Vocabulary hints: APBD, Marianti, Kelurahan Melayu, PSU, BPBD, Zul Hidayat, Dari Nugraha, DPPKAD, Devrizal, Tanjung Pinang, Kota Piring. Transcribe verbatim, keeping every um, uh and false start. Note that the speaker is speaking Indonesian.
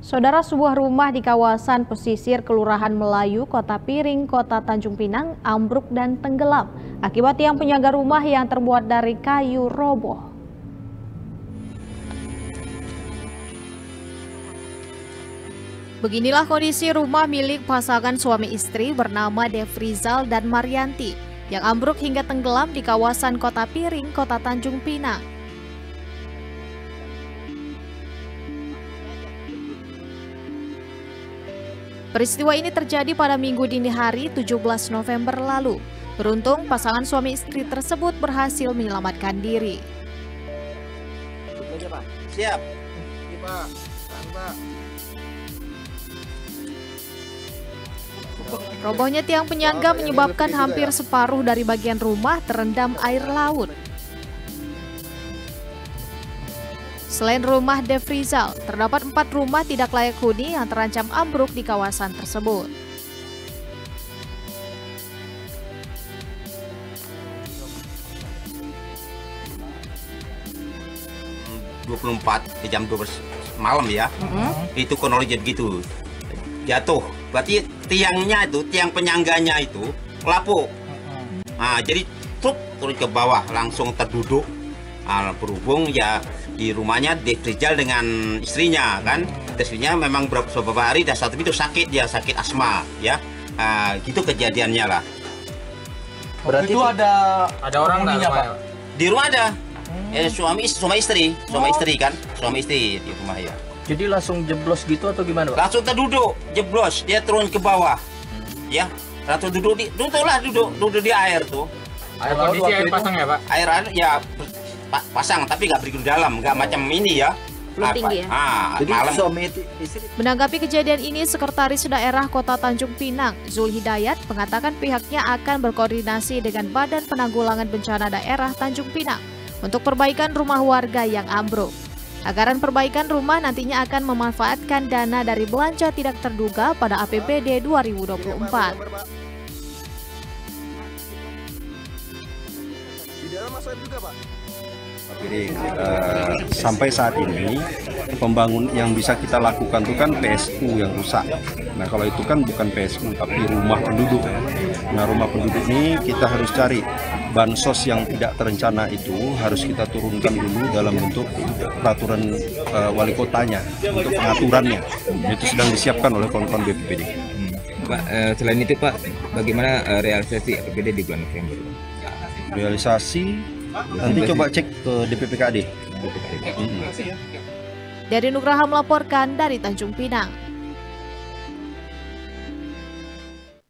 Saudara, sebuah rumah di kawasan pesisir Kelurahan Melayu, Kota Piring, Kota Tanjung Pinang ambruk dan tenggelam akibat tiang penyangga rumah yang terbuat dari kayu roboh. Beginilah kondisi rumah milik pasangan suami istri bernama Devrizal dan Marianti yang ambruk hingga tenggelam di kawasan Kota Piring, Kota Tanjung Pinang. Peristiwa ini terjadi pada Minggu dini hari tujuh belas November lalu. Beruntung pasangan suami istri tersebut berhasil menyelamatkan diri. Siap. Robohnya tiang penyangga menyebabkan hampir separuh dari bagian rumah terendam air laut. Selain rumah Devrizal, terdapat empat rumah tidak layak huni yang terancam ambruk di kawasan tersebut. dua puluh empat jam dua belas malam ya, mm-hmm. Itu kronologi gitu. Jatuh, berarti tiangnya itu, tiang penyangganya itu lapuk. Nah, jadi truk turun ke bawah, langsung terduduk. Nah, berhubung ya di rumahnya Devrizal dengan istrinya kan, istrinya memang beberapa hari dah satu itu sakit ya, sakit asma ya, uh, gitu kejadiannya lah. Berarti itu ada ada orang nggak rumah, Pak? Di rumah ada, hmm. eh, suami suami istri suami oh. istri kan suami istri di rumah ya. Jadi langsung jeblos gitu atau gimana, Pak? Langsung terduduk, jeblos, dia turun ke bawah, hmm. ya, langsung duduk di duduklah duduk duduk di air tuh. Air kondisi air pasang ya, Pak? Air air ya. Pasang tapi nggak bergerak dalam, nggak macam ini ya. Belum tinggi ya. Ah, malam. Menanggapi kejadian ini, Sekretaris Daerah Kota Tanjung Pinang, Zul Hidayat, mengatakan pihaknya akan berkoordinasi dengan Badan Penanggulangan Bencana Daerah Tanjung Pinang untuk perbaikan rumah warga yang ambruk. Anggaran perbaikan rumah nantinya akan memanfaatkan dana dari belanja tidak terduga pada A P B D dua ribu dua puluh empat. Piring. Uh, sampai saat ini pembangun yang bisa kita lakukan itu kan P S U yang rusak. Nah, kalau itu kan bukan P S U tapi rumah penduduk. Nah, rumah penduduk ini kita harus cari bansos yang tidak terencana itu harus kita turunkan dulu dalam bentuk peraturan uh, wali kotanya untuk pengaturannya. Itu sedang disiapkan oleh kawan-kawan B P B D. Hmm. Pak, uh, selain itu Pak, bagaimana uh, realisasi A P B D di bulan November? Realisasi nanti coba cek ke D P P K A D. Dari Nugraha melaporkan dari Tanjung Pinang.